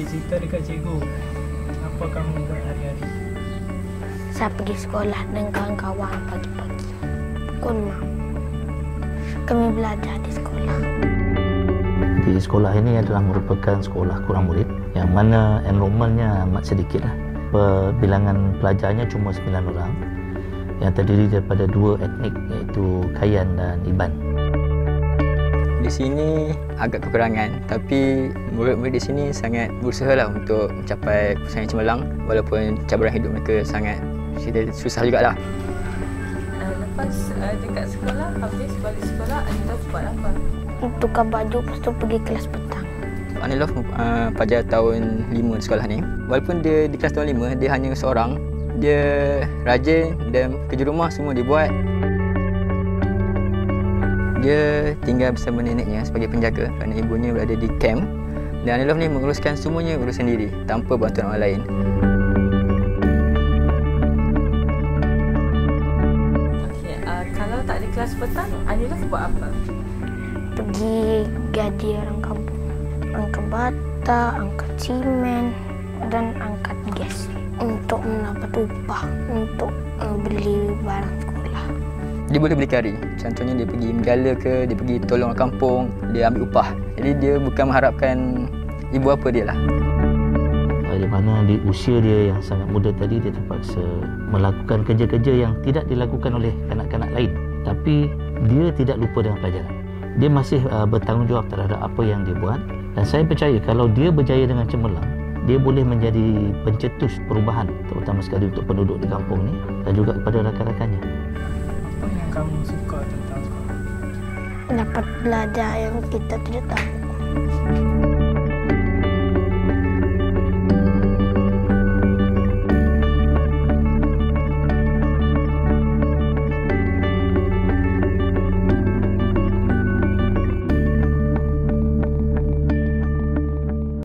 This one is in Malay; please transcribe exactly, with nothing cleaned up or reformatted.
Oke, cerita dekat cikgu. Apa kamu buat hari-hari? Saya pergi sekolah dengan kawan-kawan pagi-pagi. Kunma. Kami belajar di sekolah. Di sekolah ini adalah merupakan sekolah kurang murid yang mana enrollmentnya amat sedikitlah. Bilangan pelajarnya cuma sembilan orang yang terdiri daripada dua etnik iaitu Kayan dan Iban. Di sini agak kekurangan, tapi murid-murid di sini sangat berusaha lah untuk mencapai pesanan cemerlang walaupun cabaran hidup mereka sangat susah juga lah. Lepas dekat sekolah, habis balik sekolah, Anilov buat apa? Tukar baju, lepas tu pergi kelas petang. Anilov uh, pada tahun lima sekolah ni, walaupun dia di kelas tahun lima, dia hanya seorang. Dia rajin dan kerja rumah semua dia buat. Dia tinggal bersama neneknya sebagai penjaga kerana ibunya berada di camp, dan Anilov ni menguruskan semuanya urus sendiri tanpa bantuan orang lain. Okay, uh, kalau tak ada kelas petang, Anilov buat apa? Pergi gaji orang kampung, angkat bata, angkat simen dan angkat gas untuk mendapat upah untuk uh, beli barang sekolah. Dia boleh berdikari. Contohnya dia pergi menjala ke, dia pergi tolong kampung, dia ambil upah. Jadi dia bukan mengharapkan ibu apa dia lah. Di mana di usia dia yang sangat muda tadi, dia terpaksa melakukan kerja-kerja yang tidak dilakukan oleh kanak-kanak lain. Tapi dia tidak lupa dengan pelajaran. Dia masih uh, bertanggungjawab terhadap apa yang dia buat. Dan saya percaya kalau dia berjaya dengan cemerlang, dia boleh menjadi pencetus perubahan, terutama sekali untuk penduduk di kampung ni dan juga kepada rakan-rakannya. Apa yang kamu suka tentang sekolah? Dapat belajar yang kita tidak tahu.